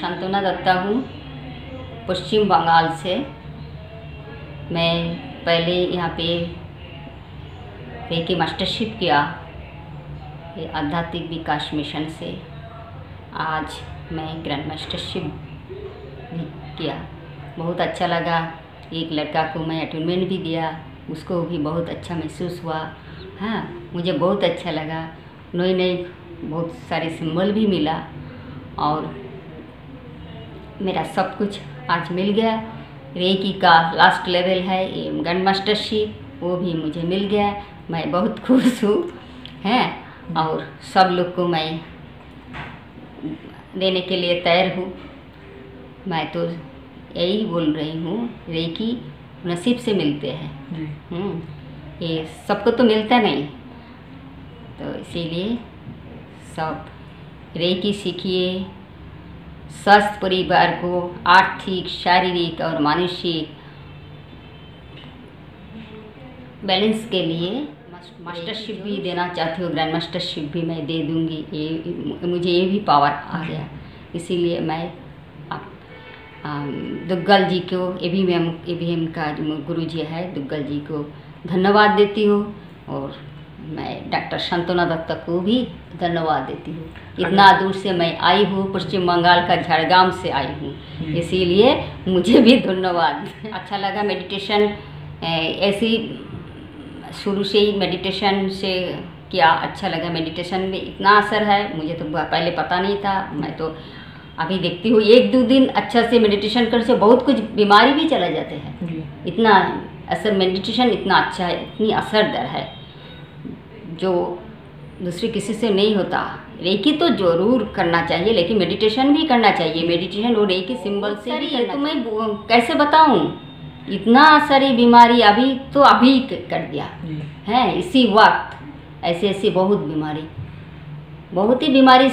शांतनु दत्ता हूँ, पश्चिम बंगाल से। मैं पहले यहाँ पे रेकी मास्टरशिप किया आध्यात्मिक विकास मिशन से। आज मैं ग्रैंड मास्टरशिप भी किया, बहुत अच्छा लगा। एक लड़का को मैं अटेनमेंट भी दिया, उसको भी बहुत अच्छा महसूस हुआ। हाँ, मुझे बहुत अच्छा लगा। नई नई बहुत सारे सिंबल भी मिला और मेरा सब कुछ आज मिल गया। रेकी का लास्ट लेवल है ग्रैंड मास्टरशिप, वो भी मुझे मिल गया। मैं बहुत खुश हूँ हैं, और सब लोग को मैं देने के लिए तैयार हूँ। मैं तो यही बोल रही हूँ, रेकी नसीब से मिलते हैं, ये सबको तो मिलता नहीं, तो इसीलिए सब रेकी सीखिए। स्वस्थ परिवार को आर्थिक, शारीरिक और मानसिक बैलेंस के लिए मास्टरशिप भी देना चाहती हूँ, ग्रैंड मास्टरशिप भी मैं दे दूँगी। ये मुझे ये भी पावर आ गया, इसीलिए मैं दुग्गल जी को, ए भी एम का गुरु जी है दुग्गल जी को धन्यवाद देती हूँ, और मैं डॉक्टर शांतनु दत्ता को भी धन्यवाद देती हूँ। इतना दूर से मैं आई हूँ, पश्चिम बंगाल का झाड़ग्राम से आई हूँ, इसीलिए मुझे भी धन्यवाद। अच्छा लगा। मेडिटेशन ऐसी शुरू से ही मेडिटेशन से किया, अच्छा लगा। मेडिटेशन में इतना असर है, मुझे तो पहले पता नहीं था। मैं तो अभी देखती हूँ, एक दो दिन अच्छा से मेडिटेशन करने से बहुत कुछ बीमारी भी चला जाते हैं। इतना असर मेडिटेशन इतना अच्छा है, इतनी असरदार है, जो दूसरे किसी से नहीं होता। रेकी तो ज़रूर करना चाहिए, लेकिन मेडिटेशन भी करना चाहिए। मेडिटेशन और रेकी सिंबल से ही तो मैं कैसे बताऊँ, इतना सारी बीमारी अभी तो अभी कर दिया है। इसी वक्त ऐसी ऐसी बहुत ही बीमारी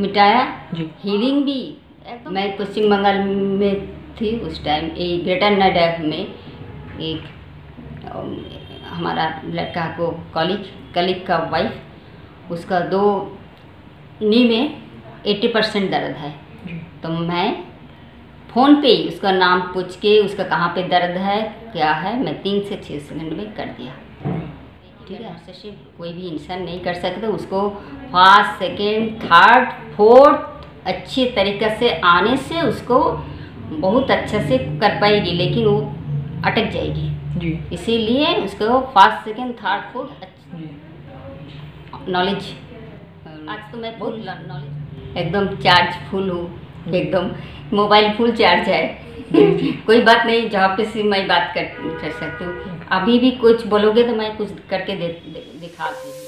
मिटाया, हीलिंग भी। तो मैं पश्चिम बंगाल में थी उस टाइम, एक ग्रेटर नोएडा में एक हमारा लड़का को कलीग का वाइफ, उसका दो नी में 80% दर्द है। तो मैं फ़ोन पे ही उसका नाम पूछ के उसका कहाँ पे दर्द है क्या है, मैं 3 से 6 सेकंड में कर दिया। ठीक है, उससे कोई भी इंसान नहीं कर सकता, उसको 1st, 2nd, 3rd, 4th अच्छे तरीक़े से आने से उसको बहुत अच्छा से कर पाएगी, लेकिन वो अटक जाएगी जी। इसीलिए उसको 1st, 2nd, 3rd, 4th knowledge. आज तो मैं बहुत नॉलेज एकदम चार्जफुल हूँ, एकदम मोबाइल फुल चार्ज है। कोई बात नहीं, जहाँ पे से मैं बात कर सकती हूँ। अभी भी कुछ बोलोगे तो मैं कुछ करके दिखा दूँगी।